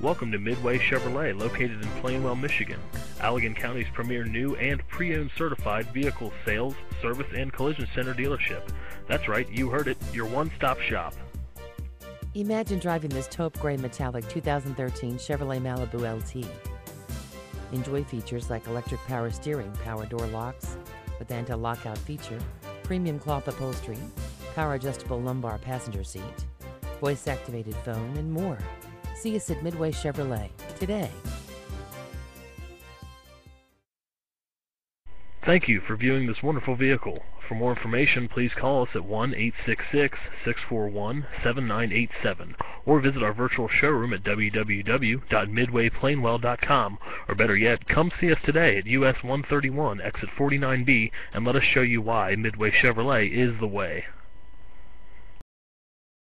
Welcome to Midway Chevrolet, located in Plainwell, Michigan, Allegan County's premier new and pre-owned certified vehicle sales, service, and collision center dealership. That's right, you heard it, your one-stop shop. Imagine driving this taupe gray metallic 2013 Chevrolet Malibu LT. Enjoy features like electric power steering, power door locks with anti-lockout feature, premium cloth upholstery, power adjustable lumbar passenger seat, voice-activated phone, and more. See us at Midway Chevrolet today. Thank you for viewing this wonderful vehicle. For more information, please call us at 1-866-641-7987 or visit our virtual showroom at www.midwayplainwell.com, or better yet, come see us today at US 131 exit 49B and let us show you why Midway Chevrolet is the way.